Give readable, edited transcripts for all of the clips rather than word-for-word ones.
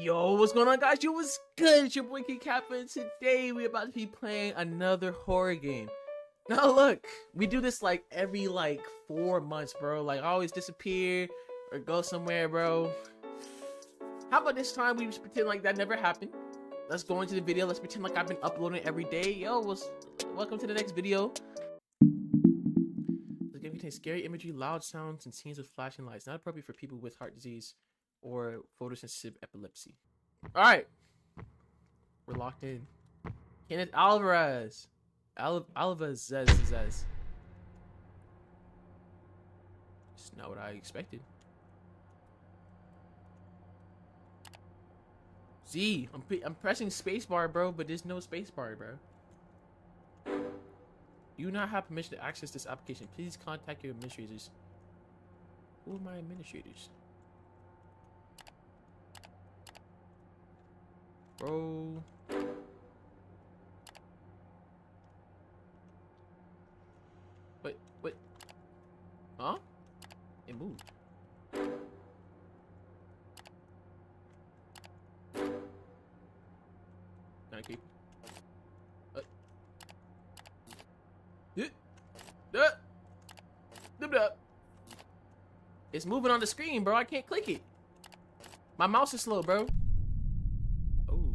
Yo, what's going on, guys? Yo, what's good? It's your boy King Kappa, and today we're about to be playing another horror game. Now look, we do this like every 4 months, bro. Like I always disappear or go somewhere, bro. How about this time we just pretend like that never happened? Let's go into the video. Let's pretend like I've been uploading every day. Yo, welcome to the next video. This game contains scary imagery, loud sounds, and scenes with flashing lights. Not appropriate for people with heart disease or photosensitive epilepsy. All right, we're locked in. Kenneth Alvarez. Alvarez. It's not what I expected. Z, I'm pressing spacebar, bro, but there's no spacebar, bro. You do not have permission to access this application. Please contact your administrators. Who are my administrators? Bro. What? Huh? It moved. Not creepy. It's moving on the screen, bro. I can't click it. My mouse is slow, bro. Oh.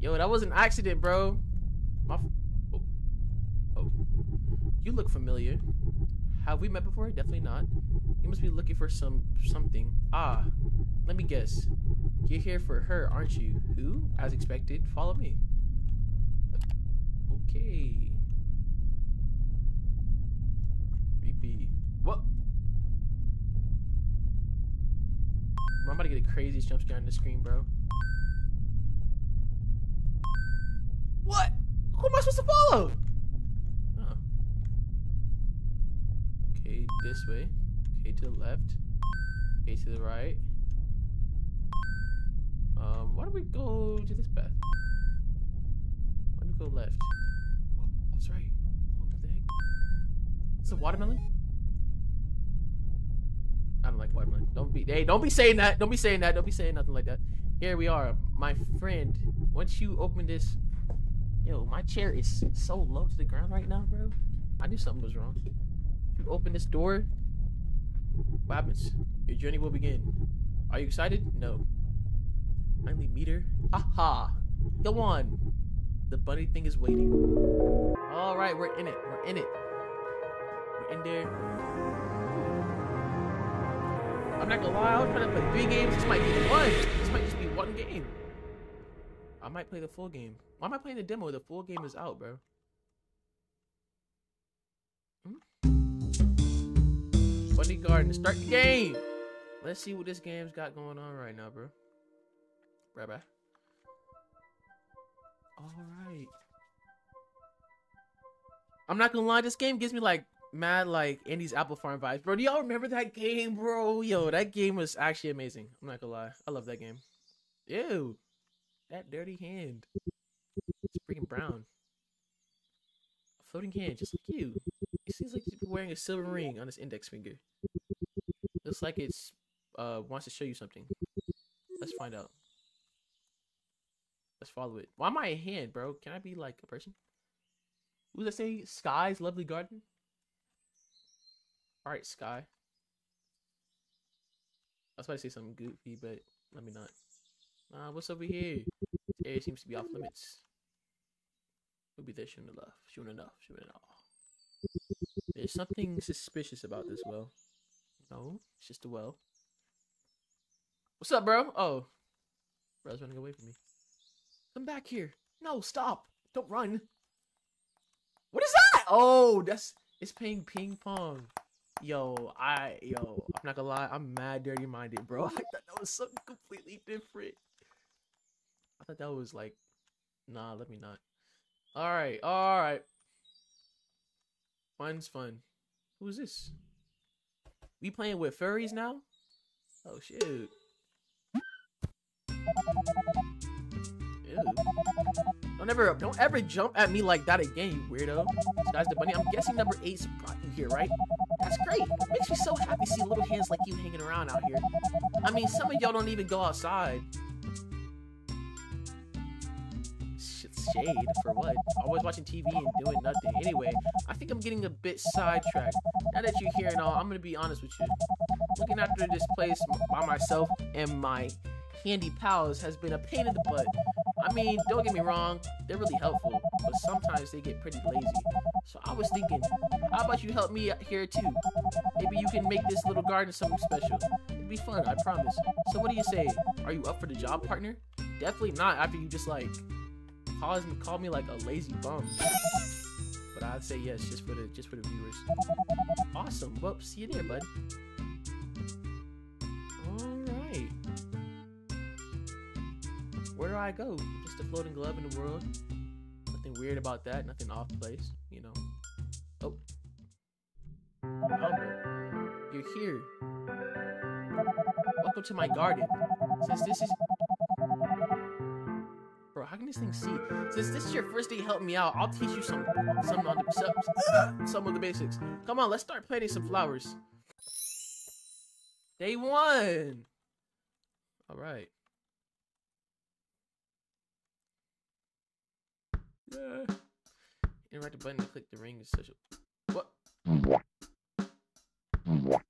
Yo, that was an accident, bro. You look familiar. Have we met before? Definitely not. You must be looking for something. Ah, let me guess. You're here for her, aren't you? Who? As expected, follow me. Okay. Creepy. What? Bro, I'm about to get the craziest jump scare on the screen, bro. What? Who am I supposed to follow? This way. Okay, to the left. Okay, to the right. Why don't we go to this path? Why don't we go left? Oh, that's right. Oh, what the heck? It's a watermelon? I don't like watermelon. Don't be saying that. Don't be saying that. Don't be saying nothing like that. Here we are, my friend. Once you open this, yo, my chair is so low to the ground right now, bro. I knew something was wrong. You open this door, what happens? Your journey will begin. Are you excited? No. Finally meet her. Haha. Go on. The bunny thing is waiting. All right, we're in it. We're in it. We're in there. I'm not gonna lie. I was trying to play 3 games. This might be the one. This might just be 1 game. I might play the full game. Why am I playing the demo? The full game is out, bro. Bunny Garden, start the game. Let's see what this game's got going on right now, bro. Right back. All right. I'm not gonna lie, this game gives me like mad like Andy's Apple Farm vibes, bro. Do y'all remember that game, bro? Yo, that game was actually amazing. I'm not gonna lie, I love that game. Ew, that dirty hand. It's freaking brown. A floating hand, just like you. It seems like he's wearing a silver ring on his index finger. Looks like it's wants to show you something. Let's find out. Let's follow it. Why am I a hand, bro? Can I be like a person? Who's that say? Sky's lovely garden? Alright, Sky. I was about to say something goofy, but let me not. What's over here? This area seems to be off limits. We'll be there soon enough. Soon enough. Soon enough. There's something suspicious about this well. No, it's just a well. What's up, bro? Oh. Bro's running away from me. Come back here. No, stop. Don't run. What is that? Oh, that's... It's playing ping pong. Yo, I'm not gonna lie. I'm mad dirty-minded, bro. I thought that was something completely different. I thought that was like... Nah, let me not. Alright, alright. Fun's fun. Who is this? We playing with furries now? Oh shoot. Ew. Don't ever jump at me like that again, you weirdo. So that's the bunny. I'm guessing number 8's brought you here, right? That's great. It makes me so happy to see little hands like you hanging around out here. I mean, some of y'all don't even go outside. Shade for what? Always watching TV and doing nothing. Anyway, I think I'm getting a bit sidetracked. Now that you're here and all, I'm gonna be honest with you. Looking after this place by myself and my handy pals has been a pain in the butt. I mean, don't get me wrong, they're really helpful, but sometimes they get pretty lazy. So I was thinking, how about you help me out here too? Maybe you can make this little garden something special. It'd be fun, I promise. So what do you say? Are you up for the job, partner? Definitely not after you just like call me like a lazy bum. But I'd say yes, just for the viewers. Awesome. Well, see you there, bud. Alright. Where do I go? Just a floating glove in the world. Nothing weird about that, nothing off place, you know. Oh. Elmo, you're here. Welcome to my garden. How can this thing see? Since this is your first day, help me out. I'll teach you some of the basics. Come on, let's start planting some flowers. Day 1. All right. Yeah. Interact the button to click the ring is such a what? What? What?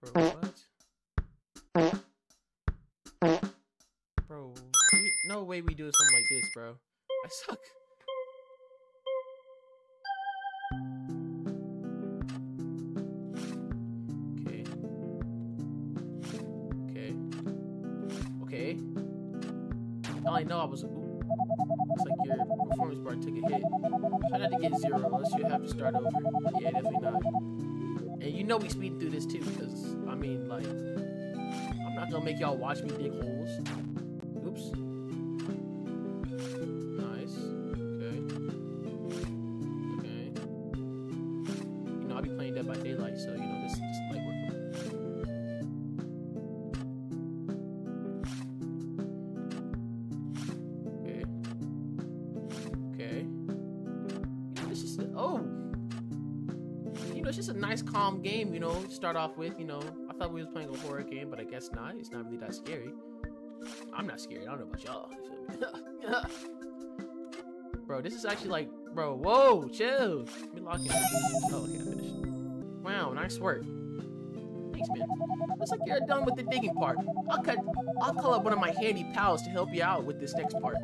Bro, what? Bro, no way we do something like this, bro. I suck. Okay. Okay. Okay. All I know I was... Ooh, looks like your performance bar took a hit. Try not to get 0 unless you have to start over. Yeah, definitely not. And you know we speed through this too, because, I mean, like, I'm not gonna make y'all watch me dig holes. Oops. Nice. Okay. Okay. You know, I'll be playing Dead by Daylight, so, you know, this is just light work. Okay. Okay. You know, this is, oh! It's just a nice calm game, you know, start off with, you know. I thought we was playing a horror game, but I guess not. It's not really that scary. I'm not scared. I don't know about y'all. Bro, this is actually like, bro, whoa, chill. Let me lock in. Oh, okay, I finished. Wow, nice work. Thanks, man. Looks like you're done with the digging part. I'll call up one of my handy pals to help you out with this next part.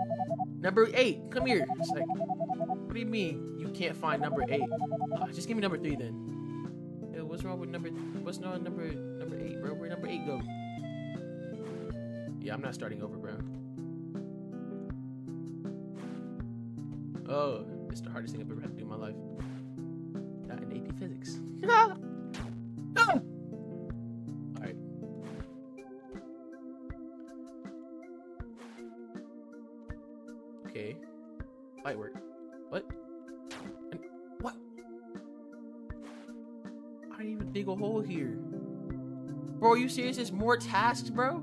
Number 8, come here. It's like, what do you mean you can't find number 8? Just give me number 3 then. What's wrong with number 8, bro? Where number 8 go? Yeah, I'm not starting over, bro. Oh, it's the hardest thing I've ever had to do in my life. Not in AP Physics. No. All right. Okay. Light work. What? Dig a hole here. Bro, are you serious? There's more tasks, bro?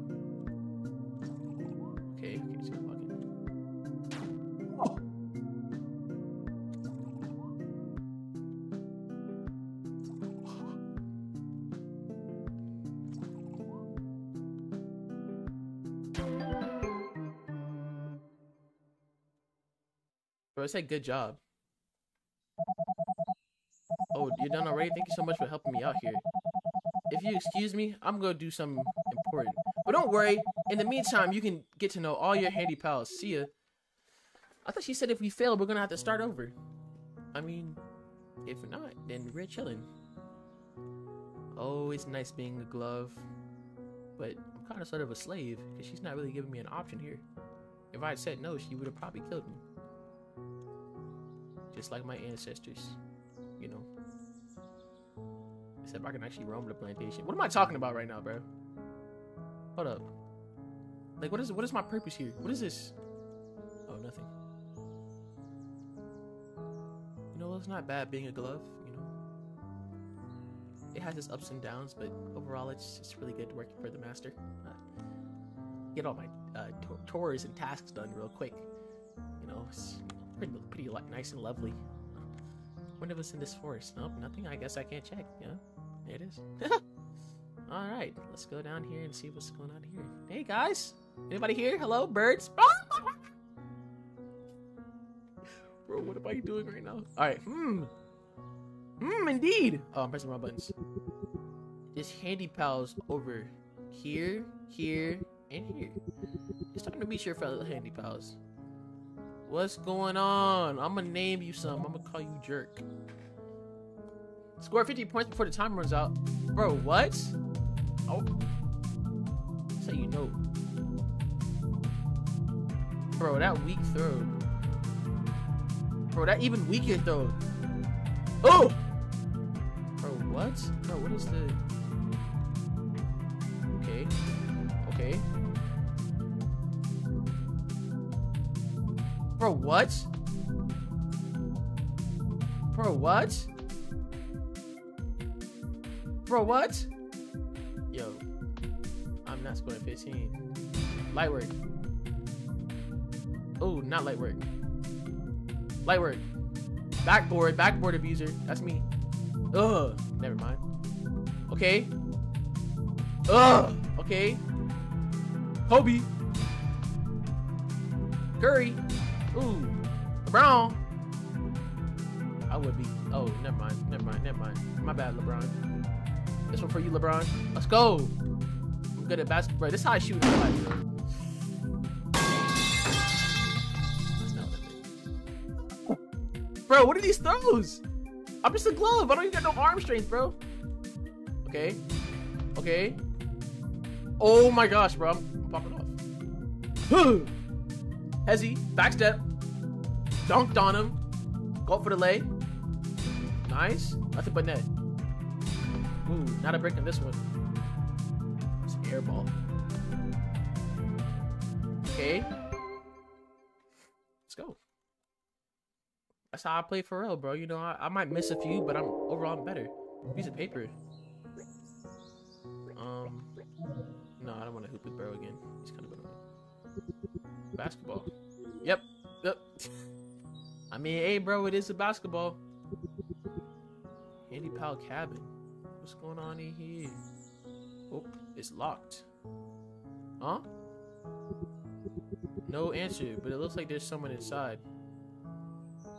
Okay, just keep walking. Oh. Bro, I said good job. Oh, you're done already? Thank you so much for helping me out here. If you excuse me, I'm gonna do something important. But don't worry, in the meantime, you can get to know all your handy pals. See ya. I thought she said if we fail, we're gonna have to start over. I mean, if not, then we're chilling. Oh, it's nice being a glove. But I'm kinda sort of a slave, because she's not really giving me an option here. If I had said no, she would have probably killed me. Just like my ancestors, you know. Except I can actually roam the plantation. What am I talking about right now, bro? Hold up. Like, what is my purpose here? What is this? Oh, nothing. You know, it's not bad being a glove, you know. it has its ups and downs, but overall it's just really good working for the master. Get all my chores and tasks done real quick. You know, it's pretty nice and lovely. What was in this forest? Nope, nothing. I guess I can't check. Yeah, there it is. All right, let's go down here and see what's going on here. Hey guys, anybody here? Hello, birds. Bro, what am I doing right now? All right. Indeed. Oh, I'm pressing the wrong buttons. This handy pal's over here, here, and here. It's time to meet your fellow handy pals. What's going on? I'm gonna name you some. I'm gonna call you Jerk. Score 50 points before the time runs out. Bro, what? Oh. That's how you know. Bro, that weak throw. Bro, that even weaker throw. Oh! Bro, what? Bro, what is the... Okay. Okay. Bro, what? Bro, what? Bro, what? Yo. I'm not scoring 15. Light work. Oh, not light work. Light work. Backboard, backboard abuser. That's me. Ugh. Never mind. Okay. Ugh. Okay. Kobe. Curry. Ooh. LeBron. I would be. Oh, never mind. Never mind. Never mind. My bad, LeBron. This one for you, LeBron. Let's go. I'm good at basketball. This is how I shoot in life. Bro, what are these throws? I'm just a glove. I don't even got no arm strength, bro. Okay. Okay. Oh my gosh, bro. I'm popping off. Hezzy. Backstep. Dunked on him. Go up for the lay. Nice. Nothing but net. Ooh, not a break on this one. It's an air ball. Okay. Let's go. That's how I play for real, bro. You know, I might miss a few, but overall I'm better. Piece of paper. No, I don't want to hoop with bro again. He's kind of annoying. Basketball. Yep. Yep. I mean, hey, bro, it is a basketball. Handy Pal cabin. What's going on in here? Oh, it's locked. Huh? No answer, but it looks like there's someone inside.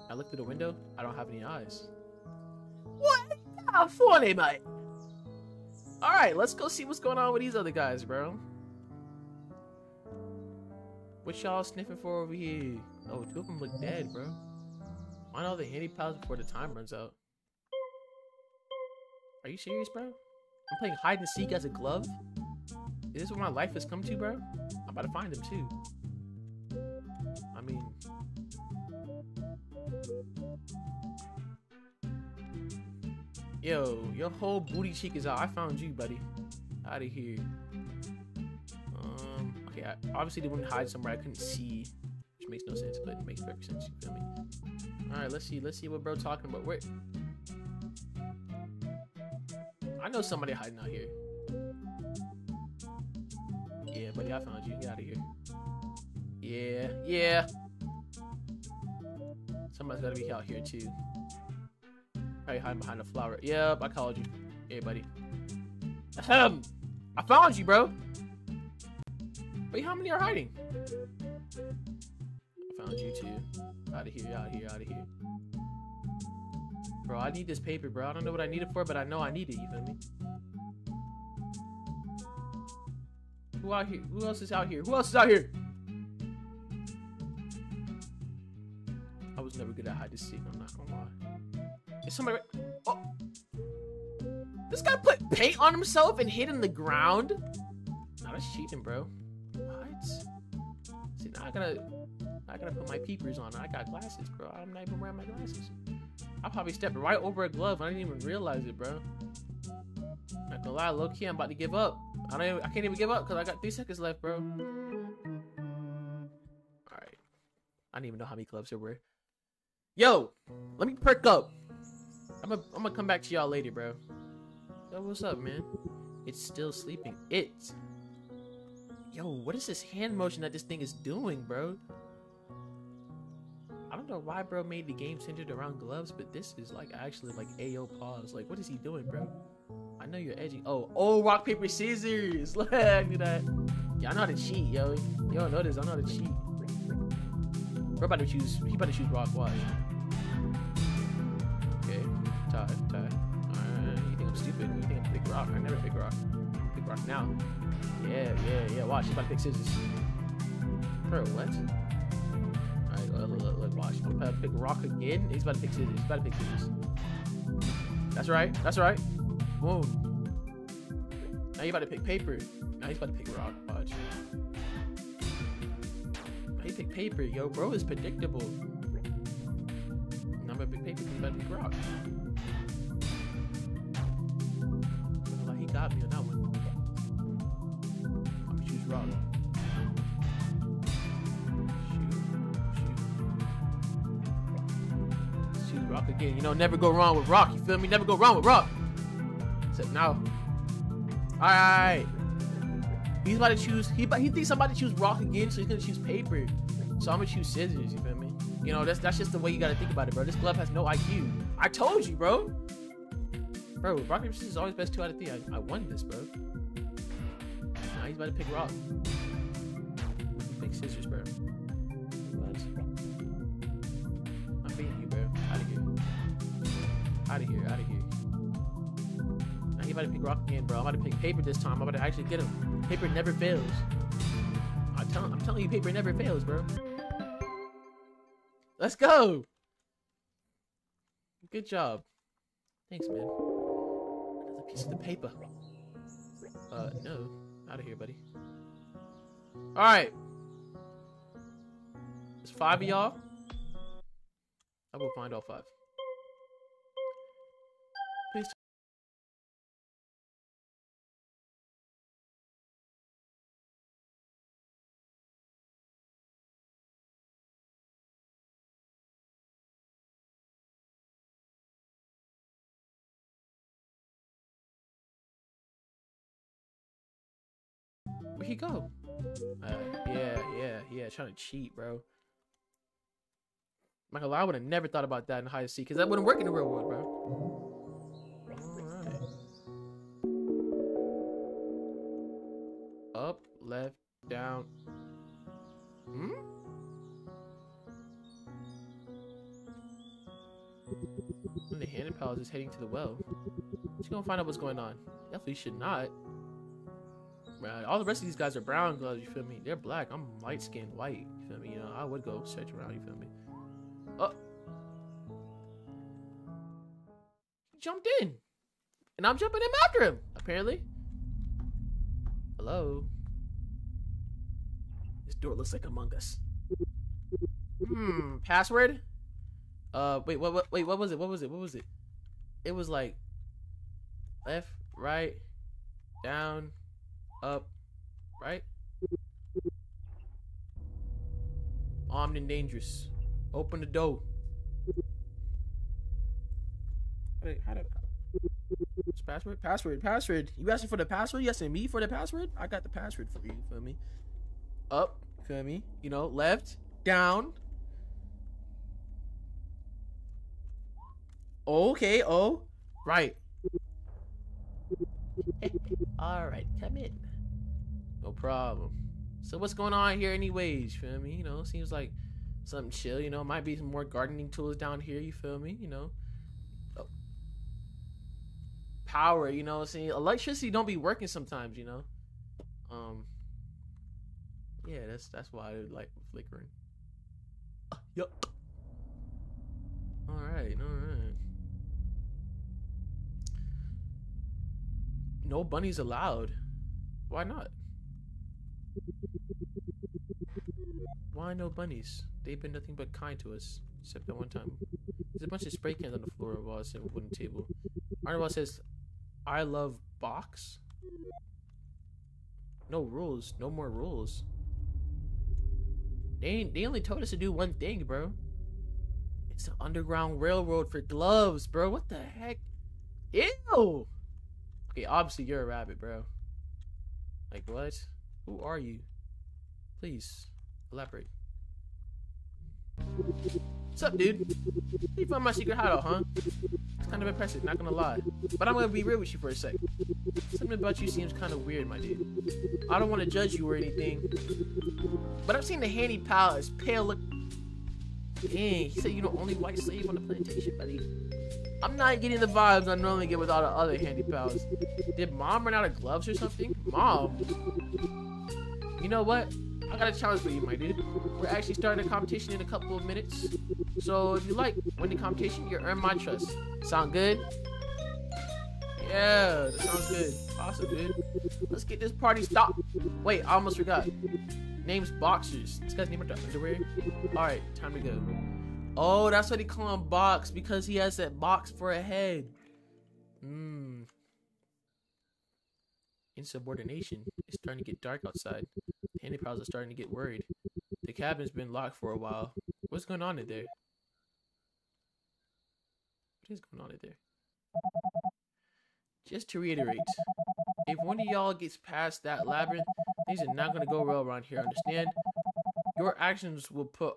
I look through the window. I don't have any eyes. What? How funny, mate. All right, let's go see what's going on with these other guys, bro. What y'all sniffing for over here? Oh, two of them look dead, bro. Find all the handy pals before the time runs out. Are you serious, bro? I'm playing hide and seek as a glove? Is this what my life has come to, bro? I'm about to find them too. I mean. Yo, your whole booty cheek is out. I found you, buddy. Out of here. Okay, I obviously they wouldn't hide somewhere I couldn't see, which makes no sense, but it makes perfect sense. You feel me? All right, let's see what bro talking about. Wait, I know somebody hiding out here. Yeah, buddy, I found you. Get out of here. Yeah, yeah. Somebody's gotta be out here too. Probably hiding behind a flower. Yep, I called you. Hey, buddy. Ahem. I found you, bro. Wait, how many are hiding? I found you too. Out of here, out of here, out of here. Bro, I need this paper, bro. I don't know what I need it for, but I know I need it. You feel me? Who out here? Who else is out here? Who else is out here? I was never good at hide and seek. I'm not gonna lie. Is somebody... Oh! This guy put paint on himself and hid in the ground? Nah, that's cheating, bro. What? See, now I gotta put my peepers on. I got glasses, bro. I'm not even wearing my glasses. I probably stepped right over a glove. I didn't even realize it, bro. Not gonna lie, low-key, I'm about to give up. I can't even give up because I got 3 seconds left, bro. Alright. I didn't even know how many gloves there were. Yo! Let me perk up. I'm gonna come back to y'all later, bro. Yo, what's up, man? It's still sleeping. It's... Yo, what is this hand motion that this thing is doing, bro? I don't know why bro made the game centered around gloves, but this is like actually like AO pause. Like, what is he doing, bro? I know you're edgy. Oh, rock, paper, scissors. Look at that. Y'all know how to cheat, yo. Y'all know this. I know how to cheat. Bro, about to choose. He about to choose rock, watch. Okay, tie. Alright, you think I'm stupid? You think I'm pick rock? I never pick rock. Pick rock now. Yeah. Watch, he about to pick scissors. Bro, what? Look, watch. I'm about to pick rock again. He's about to pick scissors. He's about to pick scissors. That's right. Boom. Now you about to pick paper. Now he's about to pick rock. Watch. Now he pick paper. Yo, bro is predictable. Now I'm about to pick paper. He's about to pick rock. Like, he got me on that one. I'm gonna choose rock. Rock again, you know, never go wrong with rock, you feel me? Never go wrong with rock. Except now. Alright. He's about to choose, he thinks I'm about to choose rock again, so he's gonna choose paper. So I'm gonna choose scissors, you feel me? You know, that's just the way you gotta think about it, bro. This glove has no IQ. I told you, bro. Bro, rock, paper, scissors is always best 2 out of 3. I won this, bro. Now he's about to pick rock. Pick scissors, bro. Out of here. Now he about to pick rock again, bro. I'm about to pick paper this time. I'm about to actually get him. Paper never fails. I'm telling you, paper never fails, bro. Let's go. Good job. Thanks, man. Another piece of the paper. No. Out of here, buddy. All right. There's 5 of y'all. I will find all 5. Where'd he go? Yeah, trying to cheat, bro. Like, I would have never thought about that in hide and seek, because that wouldn't work in the real world, bro. All right. Up, left, down. The Hand Palace is heading to the well. She's gonna find out what's going on. Definitely should not. Right. All the rest of these guys are brown gloves, you feel me? They're black. I'm light-skinned white, you feel me? You know, I would go search around, you feel me? Oh! He jumped in! And I'm jumping in after him, apparently. Hello? This door looks like Among Us. Password? Wait, what was it? It was like... left, right, down... up, right? Armed and dangerous. Open the door. How did what's password? Password. You asking for the password? You asking me for the password? I got the password for you, feel me? Up, feel me? You know, left, down. Okay, right. Alright, come in. No problem. So what's going on here anyways, feel me? You know, seems like something chill, you know. Might be some more gardening tools down here, you feel me? You know. Oh. Power, you know, see, electricity don't be working sometimes, you know. Yeah, that's why I like flickering. Yup. Alright. No bunnies allowed. Why not? Why no bunnies? They've been nothing but kind to us, except that one time. There's a bunch of spray cans on the floor while I sit on a wooden table. Arnabelle says, I love box? No rules. No more rules. They only told us to do one thing, bro. It's an underground railroad for gloves, bro. What the heck? Ew! Okay, obviously you're a rabbit, bro. Like, what? Who are you? Please, elaborate. What's up, dude? You found my secret hideout, huh? It's kind of impressive, not gonna lie. But I'm gonna be real with you for a sec. Something about you seems kind of weird, my dude. I don't want to judge you or anything, but I've seen the handy pal as pale look. Dang, he said you're the only white slave on the plantation, buddy. I'm not getting the vibes I normally get with all the other handy pals. Did Mom run out of gloves or something? Mom? You know what? I got a challenge for you, my dude. We're actually starting a competition in a couple of minutes. So if you like, win the competition, you earn my trust. Sound good? Yeah, that sounds good. Awesome, dude. Let's get this party stopped. Wait, I almost forgot. Name's Boxers. This guy's name is underwear. Alright, time to go. Oh, that's what they call him, Box, because he has that box for a head. Mmm. Insubordination. It's starting to get dark outside. The handy pals are starting to get worried. The cabin's been locked for a while. What's going on in there? What is going on in there? Just to reiterate, if one of y'all gets past that labyrinth, things are not going to go well around here, understand? Your actions will put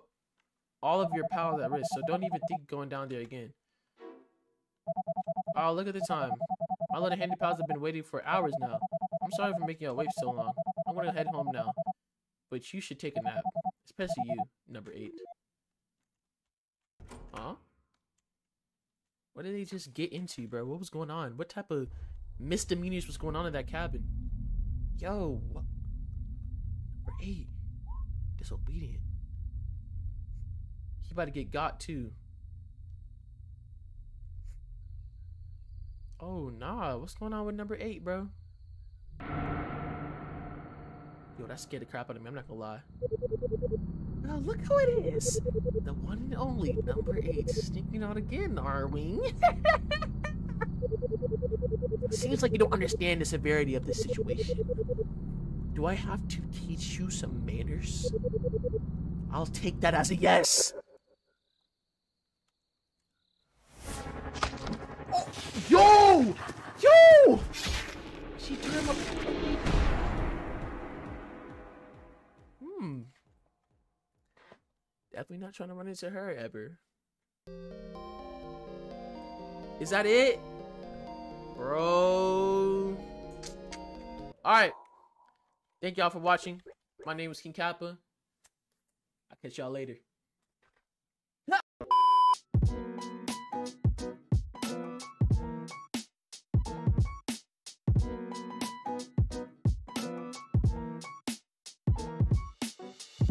all of your pals at risk, so don't even think going down there again. Oh, look at the time. My little handy pals have been waiting for hours now. I'm sorry for making y'all wait so long. I'm going to head home now. But you should take a nap. Especially you, number 8. Huh? What did they just get into, bro? What was going on? What type of misdemeanors was going on in that cabin? Yo, what? Number 8. Disobedient. He about to get got, too. Oh, nah. What's going on with number 8, bro? Yo, that scared the crap out of me. I'm not gonna lie. Oh, look who it is. The one and only number 8. Sneaking out again, are we? Seems like you don't understand the severity of this situation. Do I have to teach you some manners? I'll take that as a yes. Oh, yo! Yo! She threw him up. Definitely not trying to run into her ever. Is that it? Bro. Alright. Thank y'all for watching. My name is King Kappa. I'll catch y'all later.